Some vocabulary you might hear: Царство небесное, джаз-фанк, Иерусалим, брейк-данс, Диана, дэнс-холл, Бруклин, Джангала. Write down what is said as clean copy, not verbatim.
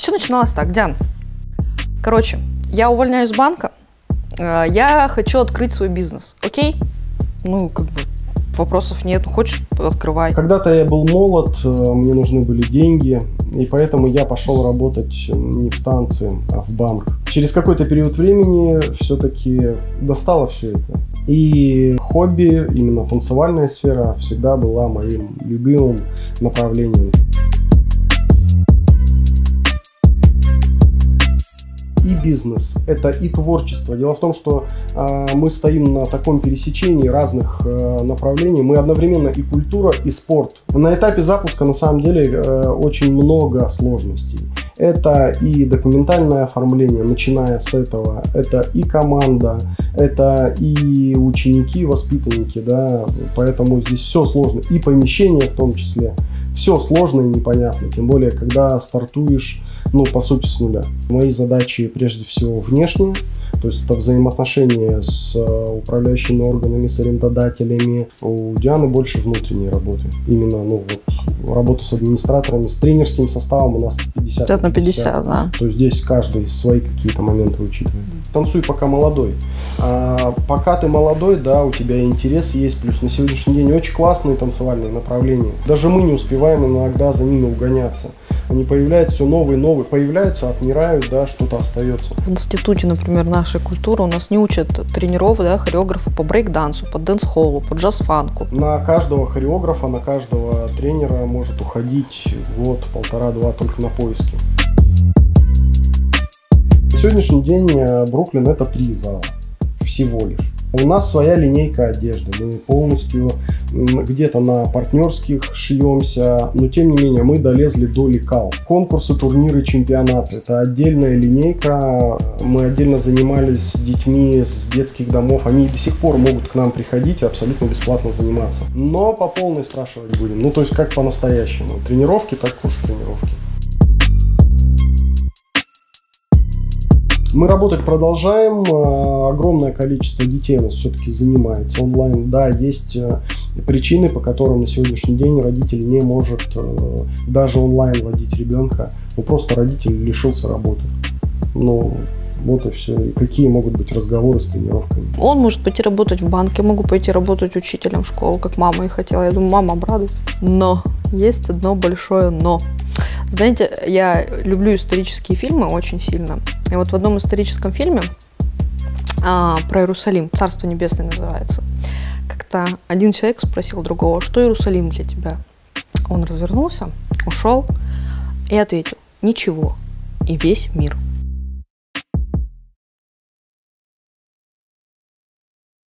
Все начиналось так, Диан. Короче, я увольняюсь с банка, я хочу открыть свой бизнес, окей? Ну, как бы, вопросов нет, хочешь, открывай. Когда-то я был молод, мне нужны были деньги, и поэтому я пошел работать не в танцы, а в банк. Через какой-то период времени все-таки достало все это. И хобби, именно танцевальная сфера, всегда была моим любимым направлением. И бизнес, это и творчество. Дело в том, что мы стоим на таком пересечении разных направлений. Мы одновременно и культура, и спорт. На этапе запуска на самом деле очень много сложностей. Это и документальное оформление, начиная с этого, это и команда, это и ученики, воспитанники, да, поэтому здесь все сложно, и помещение в том числе, все сложно и непонятно, тем более, когда стартуешь, ну, по сути, с нуля. Мои задачи прежде всего внешние, то есть это взаимоотношения с управляющими органами, с арендодателями. У Дианы больше внутренней работы, именно, ну, вот, работа с администраторами, с тренерским составом у нас 50 на 50, да. То есть здесь каждый свои какие-то моменты учитывает. Танцуй пока молодой. А пока ты молодой, да, у тебя интерес есть, плюс на сегодняшний день очень классные танцевальные направления. Даже мы не успеваем иногда за ними угоняться. Они появляются все новые, появляются, отмирают, да, что-то остается. В институте, например, нашей культуры у нас не учат тренеров, да, хореографов по брейк-дансу, по дэнс-холлу, по джаз-фанку. На каждого хореографа, на каждого тренера может уходить год, полтора-два только на поиски. На сегодняшний день Бруклин – это 3 зала всего лишь. У нас своя линейка одежды, мы полностью где-то на партнерских шьемся, но тем не менее мы долезли до лекал. Конкурсы, турниры, чемпионаты – это отдельная линейка, мы отдельно занимались детьми с детских домов, они до сих пор могут к нам приходить и абсолютно бесплатно заниматься. Но по полной спрашивать будем, ну то есть как по-настоящему, тренировки так уж тренировки. Мы работать продолжаем, огромное количество детей у нас все-таки занимается онлайн. Да, есть причины, по которым на сегодняшний день родитель не может даже онлайн водить ребенка. Ну, просто родитель лишился работы. Ну, вот и все. И какие могут быть разговоры с тренировками? Он может пойти работать в банке, могу пойти работать учителем в школу, как мама и хотела. Я думаю, мама обрадуется. Но есть одно большое но. Знаете, я люблю исторические фильмы очень сильно. И вот в одном историческом фильме про Иерусалим, «Царство небесное» называется, как-то один человек спросил другого, что Иерусалим для тебя? Он развернулся, ушел и ответил, ничего, и весь мир.